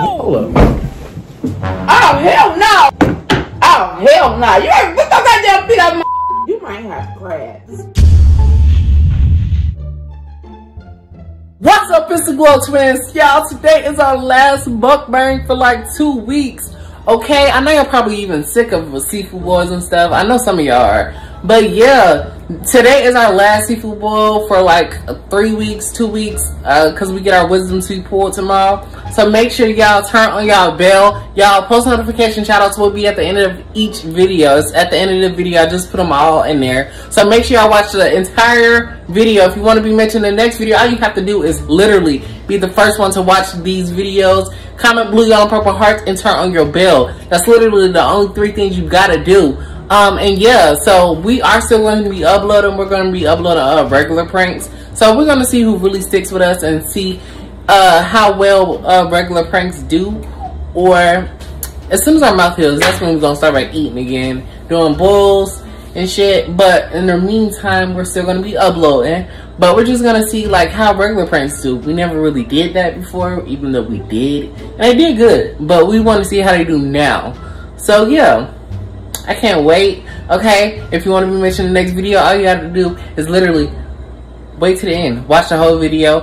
Hold up. Oh, hell no. Oh, hell no. You ain't put no goddamn feet out of my. You might have crabs. What's up, it's the Glow Twins. Y'all, today is our last mukbang for like 2 weeks. Okay, I know y'all probably even sick of seafood boils and stuff. I know some of y'all are. But yeah, today is our last seafood boil for like 3 weeks, 2 weeks, because we get our wisdom tooth pulled tomorrow. So make sure y'all turn on y'all bell. Y'all post notification shoutouts will be at the end of each video. It's at the end of the video. I just put them all in there. So make sure y'all watch the entire video. If you want to be mentioned in the next video, all you have to do is literally be the first one to watch these videos. Comment blue, yellow, purple hearts, and turn on your bell. That's literally the only 3 things you gotta do. And yeah, so we are still going to be uploading. We're going to be uploading regular pranks. So we're going to see who really sticks with us and see how well regular pranks do. Or as soon as our mouth heals, that's when we're going to start like eating again, doing boils and shit. But in the meantime, we're still going to be uploading. But we're just going to see like how regular pranks do. We never really did that before, even though we did. And they did good. But we want to see how they do now. So yeah. I can't wait. Okay, if you want to be mentioned in the next video, all you have to do is literally wait to the end, watch the whole video,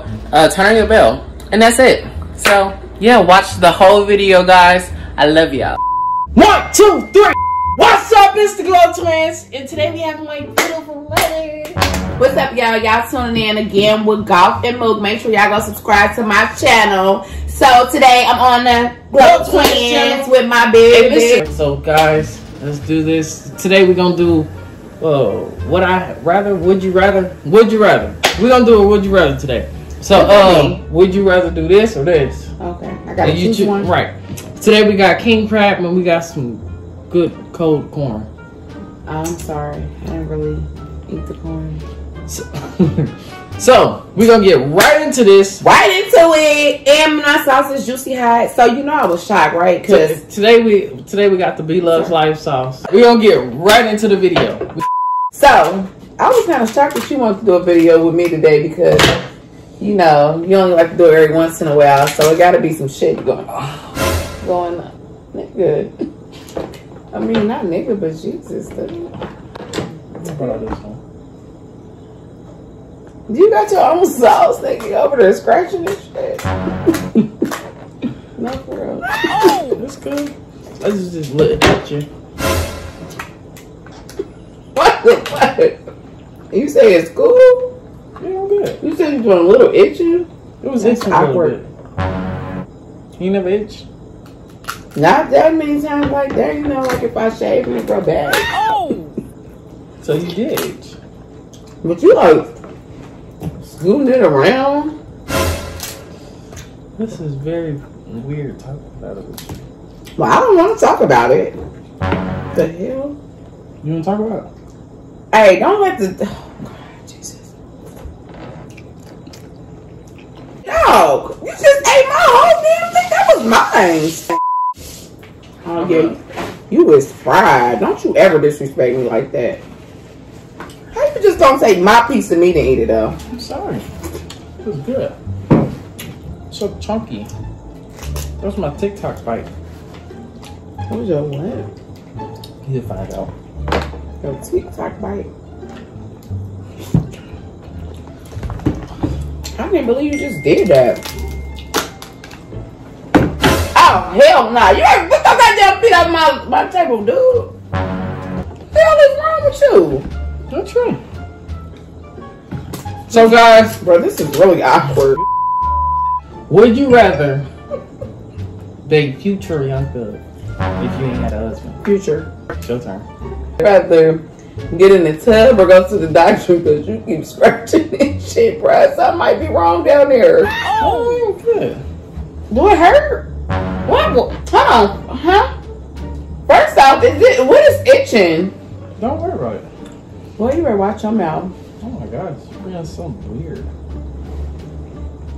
turn on your bell, and that's it. So yeah, watch the whole video, guys. I love y'all. 1 2 3 What's up, it's the Glow Twins, and today we have my beautiful letter. What's up, y'all? Y'all tuning in again with Golf and Mook. Make sure y'all go subscribe to my channel. So today I'm on the Glow Twins with my baby. So guys, let's do this. Today we're gonna do would you rather. We're gonna do a would you rather today. So would you rather do this or this? Okay, I gotta choose one. Right. Today we got king crab and we got some good cold corn. I'm sorry, I didn't really eat the corn. So we're gonna get right into this. Right into it. And my sauce is juicy hot. So you know I was shocked, right? Cause today we got the B-Love's Life Sauce. We're gonna get right into the video. So I was kind of shocked that you wanted to do a video with me today because you know you only like to do it every once in a while. So it gotta be some shit going on. Nigga. I mean, not nigga, but Jesus. You got your own sauce, nigga, over there scratching this shit. No, for real. No, that's good. I just look at you. What? You say it's cool? Yeah, I'm good. You said you doing a little itchy? It was itching awkward. You never itch? Not that many times like that. You know, like if I shave, it grow back. Oh! So you did itch. But you like scooting it around. This is very weird talking about it with you. Well, I don't want to talk about it. The hell? You want to talk about it? Hey, don't let the. Oh, God, Jesus. No! You just ate my whole damn thing. That was mine. Oh, yeah. You was fried. Don't you ever disrespect me like that. You just don't take my piece of meat and eat it though. I'm sorry. It was good. So chunky. That was my TikTok bite. What was your what? You'll find out. Your TikTok bite. I can't believe you just did that. Oh hell nah. You ain't put that goddamn feet out of my table, dude. What the hell is wrong with you? That's right. So guys, bro, this is really awkward. Would you rather date Future or Young Thug if you ain't had a husband? Future. It's your turn. Rather get in the tub or go to the doctor because you keep scratching this shit, bro. Something might be wrong down there. Oh, good. Do it hurt? What? Hold on. Huh? First off, what is itching? Don't worry about it. Well, you better watch your mouth. Oh my gosh, you're so weird.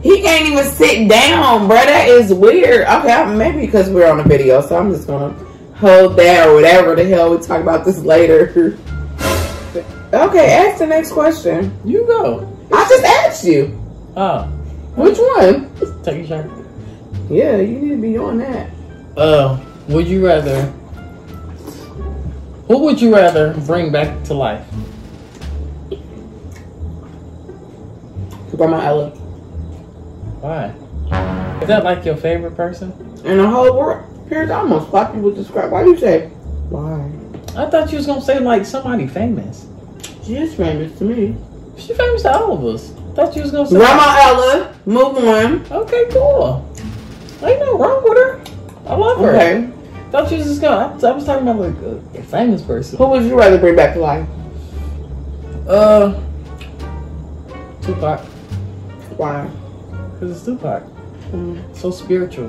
He can't even sit down, bro. That is weird. Okay, maybe because we're on a video, so I'm just gonna hold that or whatever the hell. We'll talk about this later. Okay, ask the next question. You go. I just asked you. Oh. Which one? Take a shot. Yeah, you need to be on that. Would you rather? Who would you rather bring back to life? Grandma Ella. Why? Is that like your favorite person in the whole world? Period. I almost thought you would describe. Why do you say? Why? I thought you was gonna say like somebody famous. She is famous to me. She's famous to all of us. I thought you was gonna say Grandma Ella. Move on. Okay, cool. Ain't no wrong with her. I love her. Okay. Thought you was just gonna. I was talking about like a famous person. Who would you rather bring back to life? Tupac. Why? Because it's Tupac. Mm. So spiritual.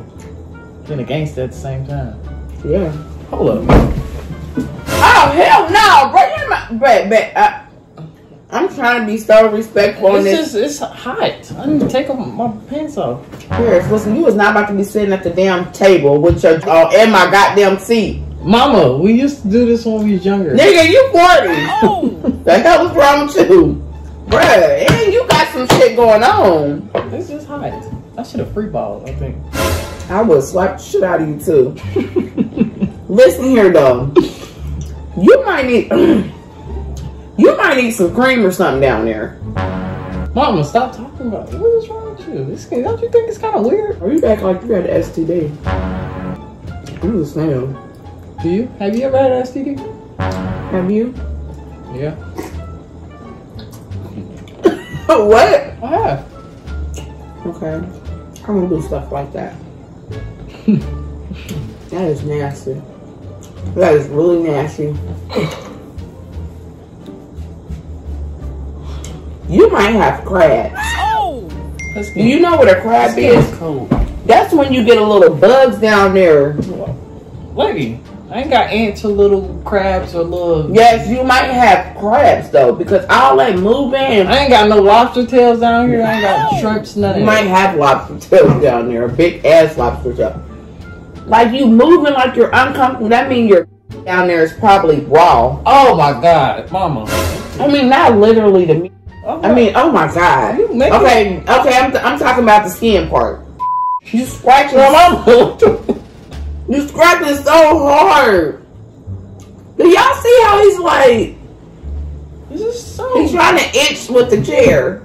And a gangster at the same time. Yeah. Hold up. Oh, hell no. I'm trying to be so respectful on this. It's hot. I need to take my pants off. Here, listen, you was not about to be sitting at the damn table with your... Oh, and my goddamn seat. Mama, we used to do this when we was younger. Nigga, you 40. Oh. The hell was wrong with you? Bruh, and you got some shit going on. This is hot. I should have free balled, I think. I would slap the shit out of you, too. Listen here, though. You might need some cream or something down there. Mama, stop talking about it. What is wrong with you? Don't you think it's kind of weird? Are you back like you had an STD? I'm just saying. Do you? Have you ever had an STD? Have you? Yeah. What? I have. Okay. I don't do stuff like that. That is nasty. That is really nasty. You might have crabs. Oh! You know what a crab is? Cold. That's when you get a little bugs down there. Lady, I ain't got ants or little crabs or little... Yes, you might have crabs, though, because all that moving... I ain't got no lobster tails down here. I ain't got shrimps, nothing. You might have lobster tails down there. A big-ass lobster tail. Like, you moving like you're uncomfortable. That means your down there is probably raw. Oh, my God, Mama. I mean, not literally to me. Okay. I mean, oh my God. Okay, I'm talking about the skin part. You scratching, you scratching so hard. Do y'all see how he's like? This is so. He's trying to itch with the chair.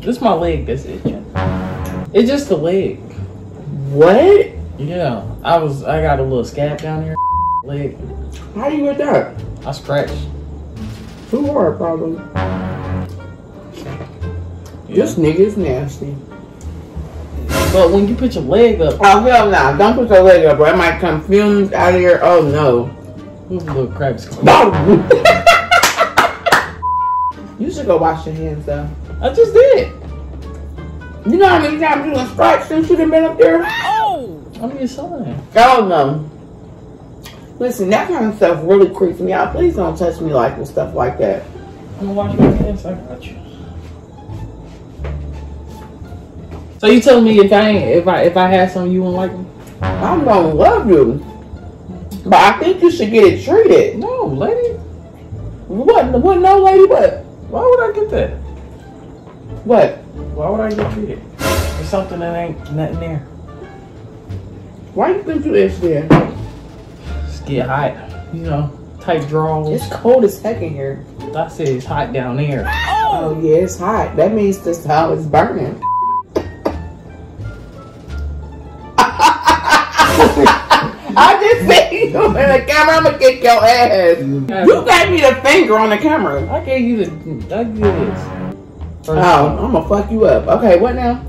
This my leg that's itching. It's just the leg. What? Yeah, I got a little scab down here. Leg. How do you get that? I scratched. Too hard, probably. Yeah. This nigga is nasty. But when you put your leg up... Oh, hell no. Don't put your leg up, or I might come fumes out of here. Oh, no. Ooh, little crabs. No! You should go wash your hands, though. I just did. You know how many times you done striped since you done been up there? Oh! I'm your son. Oh, no. Listen, that kind of stuff really creeps me out. Please don't touch me like with stuff like that. I'm gonna wash my hands. I got you. So you telling me if I had something you wouldn't like me? I'm gonna love you, but I think you should get it treated. No, lady. What? No, lady. What? Why would I get that? What? Why would I get treated? There's something that ain't nothing there. Why you think you is there? Get hot, you know, tight draws. It's cold as heck in here. I said it's hot down there. Oh yeah, it's hot. That means this how it's burning. I just said, go in the camera, I'm gonna kick your ass. You gave me the finger on the camera. I gave you the. I gave this. Oh, I'm gonna fuck you up. Okay, what now?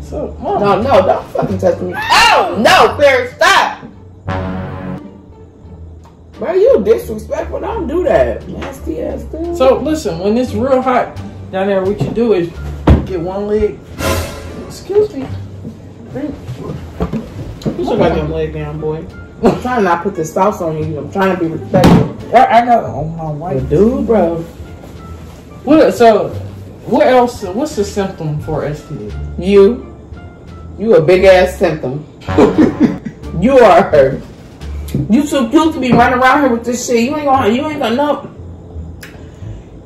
So, Mom. No, don't fucking touch me. Oh no, Barry, stop. Bro, you disrespectful. Don't do that. Nasty ass thing. So, listen, when it's real hot down there, what you do is get one leg. Excuse me. You should got your leg down, boy. I'm trying to not put this sauce on you. I'm trying to be respectful. I got on my wife. Dude, bro. What? So, what else? What's the symptom for STD? You a big ass symptom. You are her. You too cute to be running around here with this shit. You ain't gonna know.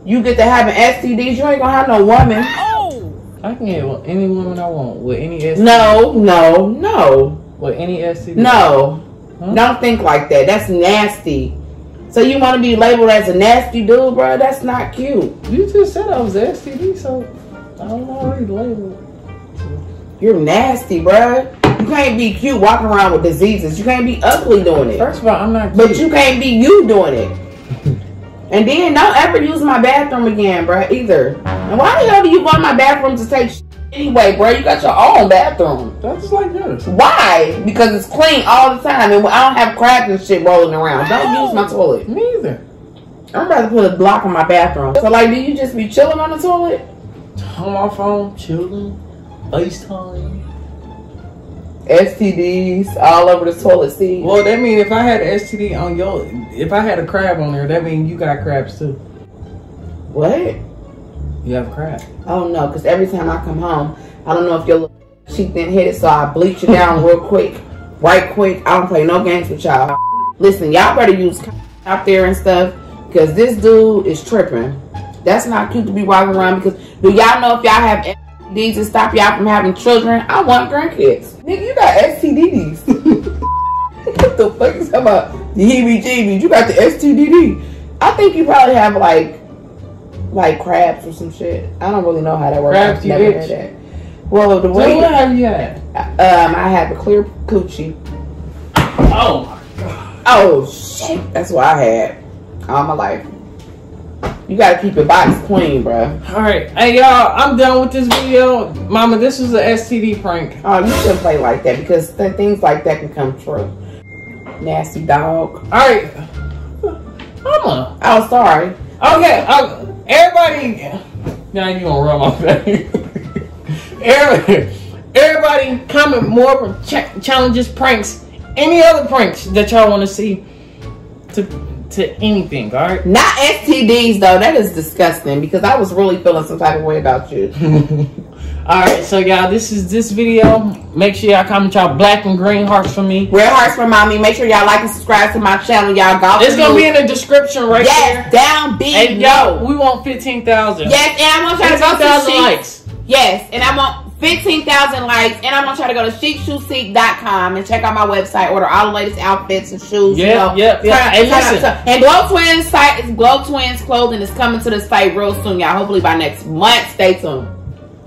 You get to having STDs. You ain't gonna have no woman. Oh. I can get with any woman I want with any STD. No. With any STD. No. Huh? Don't think like that. That's nasty. So you want to be labeled as a nasty dude, bro? That's not cute. You just said I was an STD, so I'm already labeled. You're nasty, bro. You can't be cute walking around with diseases. You can't be ugly doing it. First of all, I'm not cute. But you can't be you doing it. And then don't ever use my bathroom again, bro, either. And why the hell do you want my bathroom to take anyway, bro? You got your own bathroom. That's like this. Why? Because it's clean all the time. And I don't have crabs and shit rolling around. Don't use my toilet. Me either. I'm about to put a block on my bathroom. So, like, do you just be chilling on the toilet? On my phone, chilling, FaceTime. STDs all over the toilet seat. Well, that mean if I had an STD on your, if I had a crab on there, that mean you got crabs too. What? You have a crab. Oh no, because every time I come home, I don't know if your little cheek didn't hit it, so I bleach it down real quick, right quick. I don't play no games with y'all. Listen, y'all better use out there and stuff, because this dude is tripping. That's not cute to be walking around. Because do y'all know if y'all have STDs to stop y'all from having children? I want grandkids. Nigga, you got STDs. What the fuck is that about? The heebie-jeebies. You got the STD. I think you probably have like crabs or some shit. I don't really know how that works. Crabs, you bitch. That. Well, the way. So what have you had? I have a clear coochie. Oh my god. Oh shit. That's what I had all my life. You gotta keep your box clean, bruh. Alright. Hey, y'all, I'm done with this video. Mama, this was an STD prank. Oh, you shouldn't play like that, because things like that can come true. Nasty dog. Alright. Mama. Oh, sorry. Okay. Everybody. Now you gonna rub my face. Everybody comment more from challenges, pranks, any other pranks that y'all want to see. To anything, all right? Not STDs, though. That is disgusting, because I was really feeling some type of way about you. All right, so, y'all, this is this video. Make sure y'all comment y'all black and green hearts for me. Red hearts for mommy. Make sure y'all like and subscribe to my channel, y'all. It's going to be in the description right there. Yes, down below. And, yo, we want 15,000. Yes, and I'm going to try to go to 15,000 likes. Yes, and I want 15,000 likes, and I'm gonna try to go to chicshoeseek.com and check out my website, order all the latest outfits and shoes. Yeah, you know, and Glow Twins site is Glow Twins clothing is coming to the site real soon, y'all. Hopefully by next month. Stay tuned.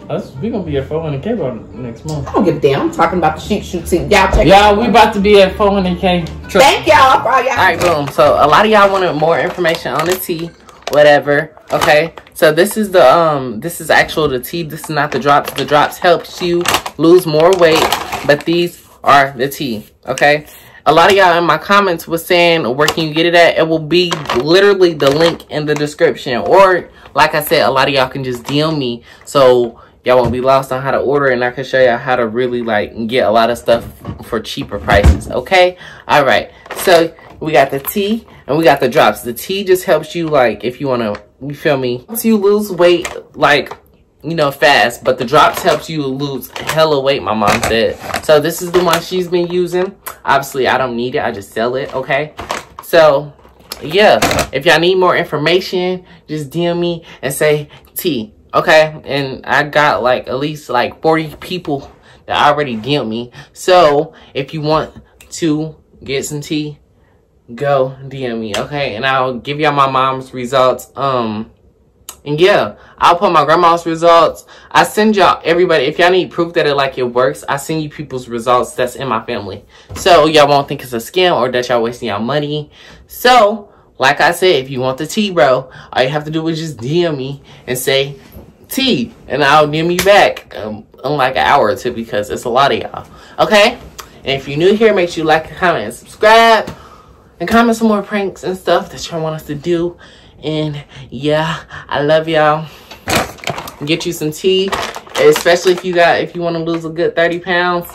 We're gonna be at 400K by next month. I don't give a damn. I'm talking about the chicshoeseek. Y'all check it out. Y'all, we about to be at 400K. Thank y'all for all y'all. Alright, boom. So a lot of y'all wanted more information on the tea. Whatever. Okay, so this is the this is actual the tea. This is not the drops. The drops helps you lose more weight, but these are the tea. Okay, a lot of y'all in my comments was saying, where can you get it at? It will be literally the link in the description, or like I said, a lot of y'all can just DM me, so y'all won't be lost on how to order, and I can show y'all how to really like get a lot of stuff for cheaper prices. Okay, all right, so we got the tea and we got the drops. The tea just helps you, like, if you want to, you feel me, helps you lose weight, like, you know, fast. But the drops helps you lose hella weight, my mom said. So this is the one she's been using. Obviously, I don't need it. I just sell it, okay? So, yeah. If y'all need more information, just DM me and say tea, okay? And I got, like, at least, like, 40 people that already DM me. So, if you want to get some tea, go DM me, okay? And I'll give y'all my mom's results. And yeah, I'll put my grandma's results. I send y'all everybody. If y'all need proof that it like it works, I send you people's results that's in my family, so y'all won't think it's a scam or that y'all wasting y'all money. So like I said, if you want the tea, bro, all you have to do is just DM me and say tea, and I'll DM you back in like an hour or two, because it's a lot of y'all, okay? And if you're new here, make sure you like, comment, and subscribe. And comment some more pranks and stuff that y'all want us to do. And yeah, I love y'all. Get you some tea. Especially if you want to lose a good 30 pounds.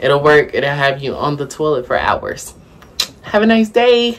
It'll work. It'll have you on the toilet for hours. Have a nice day.